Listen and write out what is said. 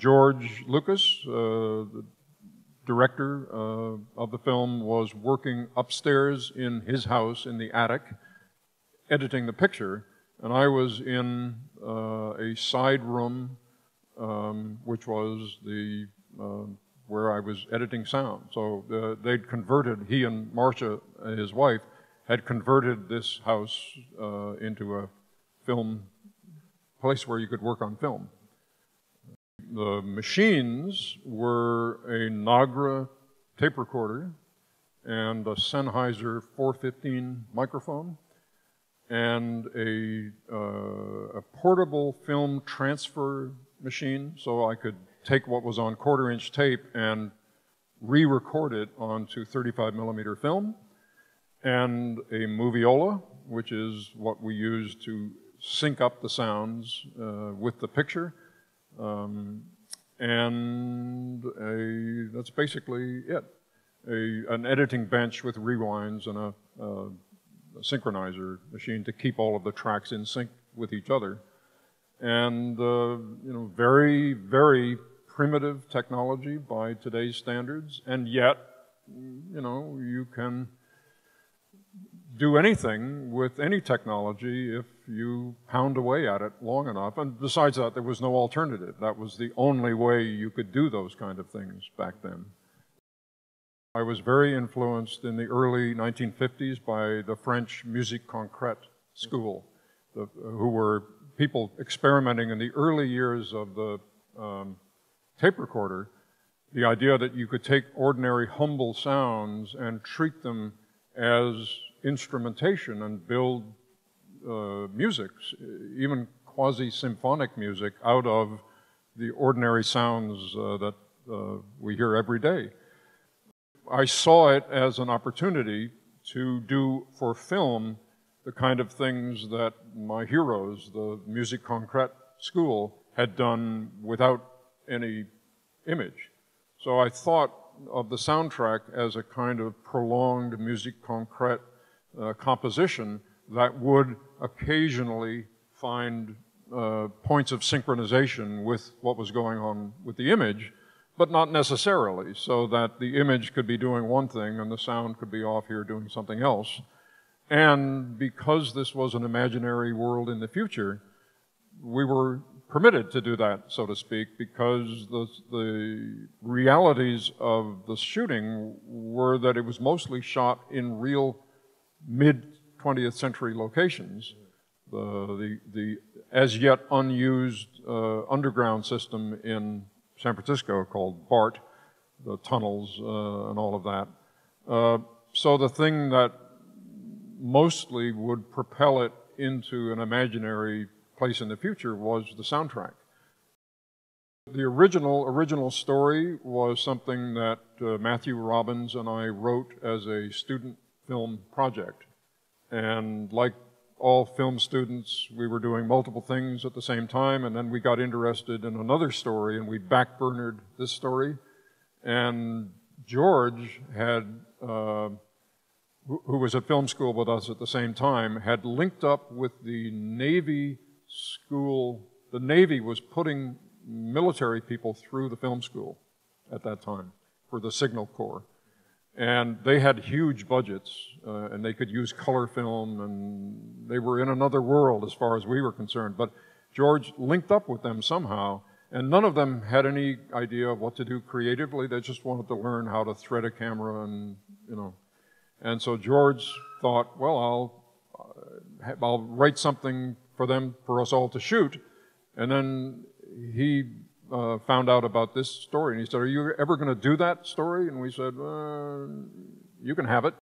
George Lucas, the director of the film, was working upstairs in his house in the attic, editing the picture, and I was in a side room, which was the where I was editing sound. So they'd converted, he and Marcia, his wife, had converted this house into a film place where you could work on film. The machines were a Nagra tape recorder and a Sennheiser 415 microphone and a portable film transfer machine, so I could take what was on quarter-inch tape and re-record it onto 35mm film, and a Moviola, which is what we use to sync up the sounds with the picture, and that's basically it. An editing bench with rewinds and a synchronizer machine to keep all of the tracks in sync with each other, and you know, very, very primitive technology by today's standards, and yet, you know, you can do anything with any technology if you pound away at it long enough. And besides that, there was no alternative. That was the only way you could do those kind of things back then. I was very influenced in the early 1950s by the French Musique Concrète school, who were people experimenting in the early years of the tape recorder, the idea that you could take ordinary humble sounds and treat them as instrumentation and build music, even quasi-symphonic music, out of the ordinary sounds that we hear every day. I saw it as an opportunity to do for film the kind of things that my heroes, the Musique Concrète school, had done without any image. So I thought of the soundtrack as a kind of prolonged Musique Concrète composition that would occasionally find points of synchronization with what was going on with the image, but not necessarily, so that the image could be doing one thing and the sound could be off here doing something else. And because this was an imaginary world in the future, we were permitted to do that, so to speak, because the realities of the shooting were that it was mostly shot in real mid-20th century locations. The as yet unused underground system in San Francisco called BART, the tunnels and all of that. So the thing that mostly would propel it into an imaginary place in the future was the soundtrack. The original story was something that Matthew Robbins and I wrote as a student film project. And like all film students, we were doing multiple things at the same time, and then we got interested in another story, and we backburnered this story. And George had, who was at film school with us at the same time, had linked up with the Navy school. The Navy was putting military people through the film school at that time for the Signal Corps. And they had huge budgets, and they could use color film, and they were in another world as far as we were concerned. But George linked up with them somehow, and none of them had any idea of what to do creatively. They just wanted to learn how to thread a camera and, you know. And so George thought, well, I'll write something for them, for us all to shoot. And then he found out about this story, and he said, "Are you ever going to do that story?" And we said, "You can have it."